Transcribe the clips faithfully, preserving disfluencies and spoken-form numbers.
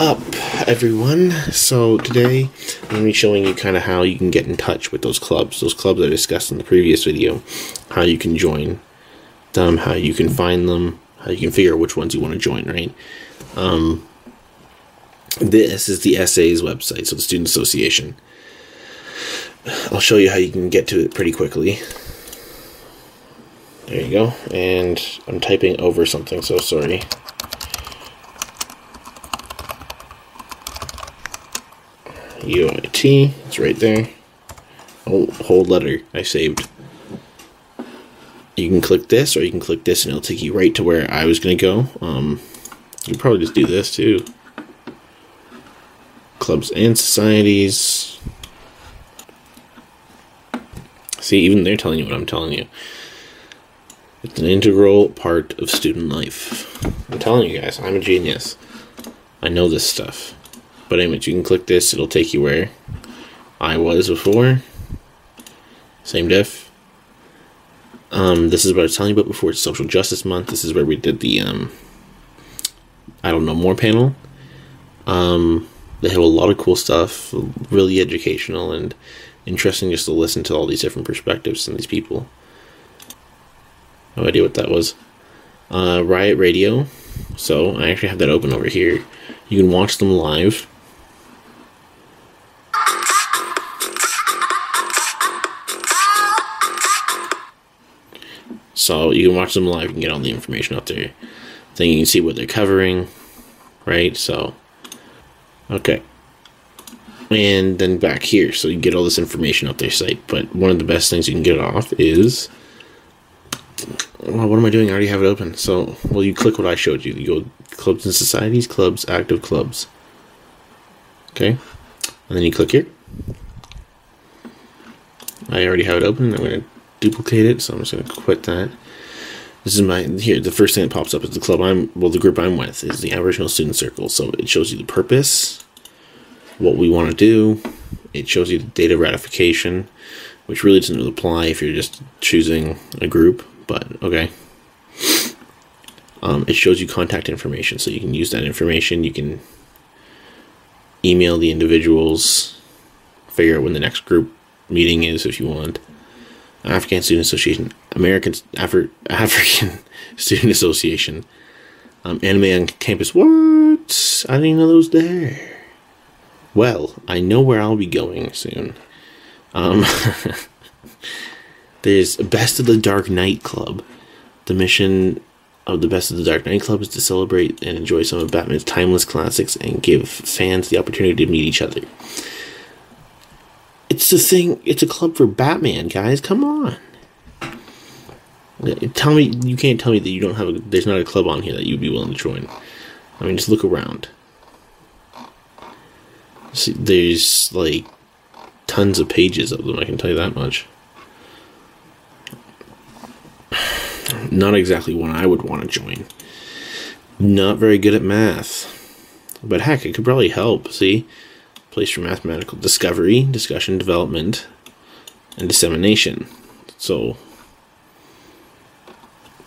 up, everyone? So today I'm going to be showing you kind of how you can get in touch with those clubs, those clubs I discussed in the previous video, how you can join them, how you can find them, how you can figure out which ones you want to join, right? Um, this is the S A's website, so the Student Association. I'll show you how you can get to it pretty quickly. There you go, and I'm typing over something, so sorry. U O I T, it's right there. Oh, whole letter I saved. You can click this, or you can click this, and it'll take you right to where I was going to go. Um, you can probably just do this, too. Clubs and societies. See, even they're telling you what I'm telling you. It's an integral part of student life. I'm telling you guys, I'm a genius. I know this stuff. But anyways, you can click this, it'll take you where I was before. Same diff. Um, this is what I was telling you about before. It's Social Justice Month. This is where we did the, um, I don't know, more panel. Um, they have a lot of cool stuff, really educational and interesting just to listen to all these different perspectives and these people. No idea what that was. Uh, Riot Radio. So I actually have that open over here. You can watch them live. So you can watch them live and get all the information out there. Then you can see what they're covering, right? So, okay. And then back here, so you get all this information off their site. But one of the best things you can get off is, well, what am I doing? I already have it open. So, well, you click what I showed you. You go clubs and societies, clubs, active clubs. Okay. And then you click here. I already have it open. I'm going to duplicate it, so I'm just going to quit that. This is my, here, the first thing that pops up is the club I'm, well, the group I'm with is the Aboriginal Student Circle. So it shows you the purpose, what we want to do. It shows you the date of ratification, which really doesn't apply if you're just choosing a group, but okay. Um, it shows you contact information, so you can use that information. You can email the individuals, figure out when the next group meeting is if you want. African Student Association, American Afri African Student Association, um, anime on campus. What? I didn't even know that was there. Well, I know where I'll be going soon. Um, there's Best of the Dark Knight Club. The mission of the Best of the Dark Knight Club is to celebrate and enjoy some of Batman's timeless classics and give fans the opportunity to meet each other. It's the thing, it's a club for Batman, guys, come on. Tell me, you can't tell me that you don't have, a, there's not a club on here that you'd be willing to join. I mean, just look around. See, there's, like, tons of pages of them, I can tell you that much. Not exactly one I would want to join. Not very good at math. But heck, it could probably help, see? Place for mathematical discovery, discussion, development, and dissemination. So,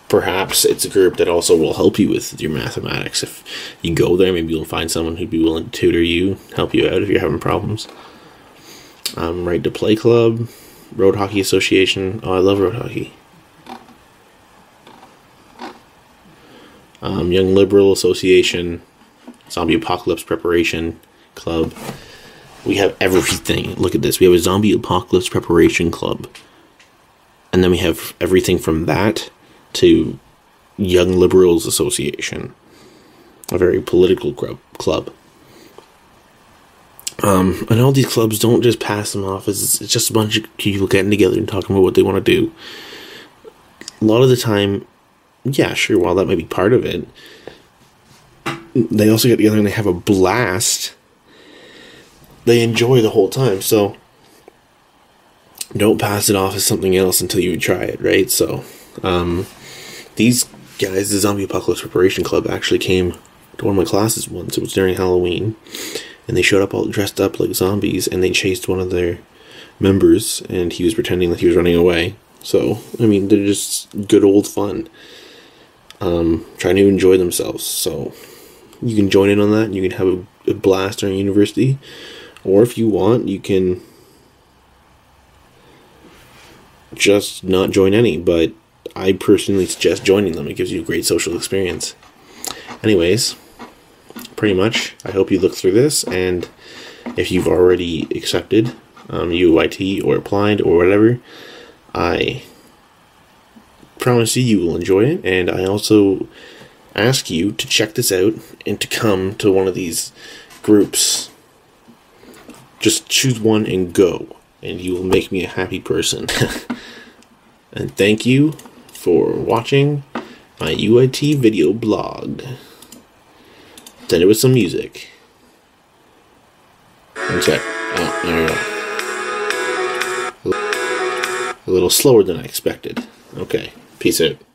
perhaps it's a group that also will help you with your mathematics. If you go there, maybe you'll find someone who'd be willing to tutor you, help you out if you're having problems. Um, Right to Play Club, Road Hockey Association. Oh, I love road hockey. Um, Young Liberal Association, Zombie Apocalypse Preparation Club. We have everything. Look at this. We have a Zombie Apocalypse Preparation Club. And then we have everything from that to Young Liberals Association. A very political club. Um, and all these clubs, don't just pass them off as it's just a bunch of people getting together and talking about what they want to do. A lot of the time, yeah, sure, while that might be part of it, they also get together and they have a blast. They enjoy the whole time, so don't pass it off as something else until you try it, right? So, um, these guys, the Zombie Apocalypse Preparation Club, actually came to one of my classes once. It was during Halloween, and they showed up all dressed up like zombies, and they chased one of their members, and he was pretending that he was running away. So, I mean, they're just good old fun. Um, trying to enjoy themselves, so you can join in on that, and you can have a, a blast during university. Or if you want, you can just not join any, but I personally suggest joining them. It gives you a great social experience. Anyways, pretty much, I hope you look through this, and if you've already accepted um, U O I T or applied or whatever, I promise you you will enjoy it. And I also ask you to check this out and to come to one of these groups. Just choose one and go, and you will make me a happy person. And thank you for watching my U I T video blog. Then it was some music. One sec. Oh, there we go. A little slower than I expected. Okay, peace out.